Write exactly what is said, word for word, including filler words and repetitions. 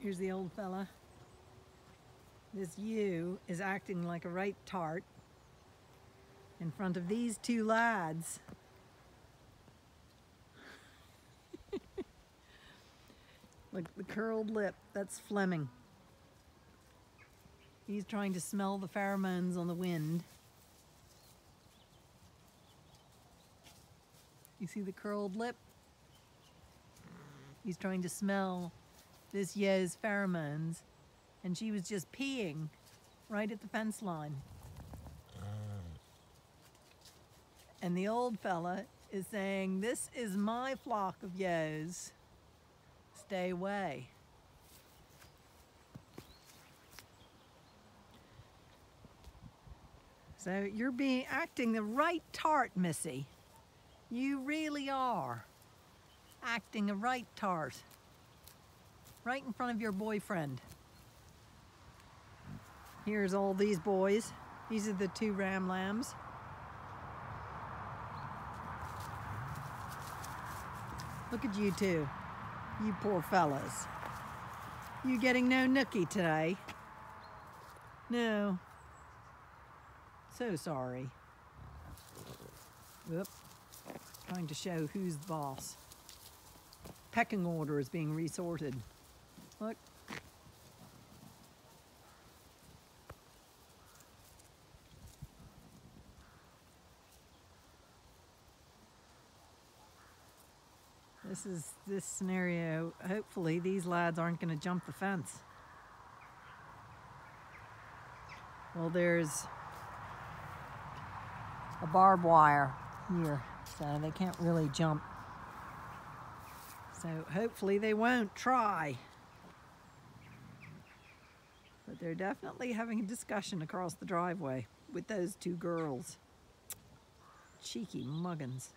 Here's the old fella. This ewe is acting like a right tart in front of these two lads. Look, the curled lip, that's Fleming. He's trying to smell the pheromones on the wind. You see the curled lip? He's trying to smell this year's pheromones, and she was just peeing right at the fence line. And the old fella is saying, "This is my flock of yews. Stay away." So you're being acting the right tart, Missy. You really are acting a right tart. Right in front of your boyfriend. Here's all these boys. These are the two ram lambs. Look at you two, you poor fellas. You getting no nookie today? No. So sorry. Whoop. Trying to show who's the boss. Pecking order is being resorted. Look. This is this scenario. Hopefully these lads aren't going to jump the fence. Well, there's a barbed wire here, so they can't really jump. So hopefully they won't try. But they're definitely having a discussion across the driveway with those two girls. Cheeky muggins.